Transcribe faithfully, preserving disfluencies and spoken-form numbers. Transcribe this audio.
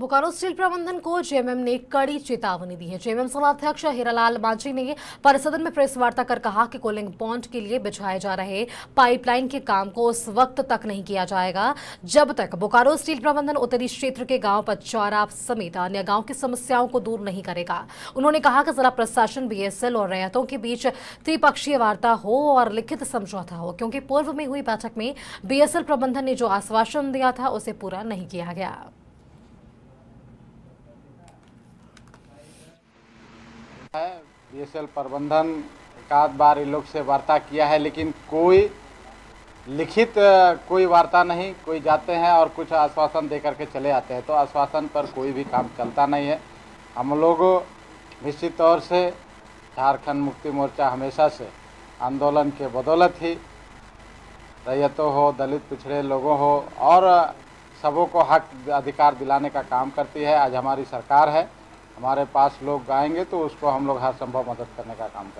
Bokaro steel प्रबंधन को JMM ने कड़ी चेतावनी दी है। जेएमएम सभाध्यक्ष हिरालाल मांझी ने परिसदन में प्रेस वार्ता कर कहा कि कोलिंग बॉन्ड के लिए बिछाए जा रहे पाइपलाइन के काम को उस वक्त तक नहीं किया जाएगा जब तक बोकारो स्टील प्रबंधन उत्तरी क्षेत्र के गांव पचौरा समेत अन्य गांव की समस्याओं को दूर नहीं करेगा। उन्होंने कहा कि जिला प्रशासन, बीएसएल और रैयतों के बीच त्रिपक्षीय वार्ता हो और लिखित समझौता हो, क्योंकि पूर्व में हुई बैठक में बीएसएल प्रबंधन ने जो आश्वासन दिया था उसे पूरा नहीं किया गया। बीएसएल प्रबंधन एक आध बार इन लोग से वार्ता किया है, लेकिन कोई लिखित कोई वार्ता नहीं। कोई जाते हैं और कुछ आश्वासन दे करके चले आते हैं, तो आश्वासन पर कोई भी काम चलता नहीं है। हम लोग निश्चित तौर से झारखंड मुक्ति मोर्चा हमेशा से आंदोलन के बदौलत ही रैयतों हो, दलित पिछड़े लोगों हो और सबों को हक अधिकार दिलाने का काम करती है। आज हमारी सरकार है, हमारे पास लोग आएंगे तो उसको हम लोग हर संभव मदद करने का काम करें।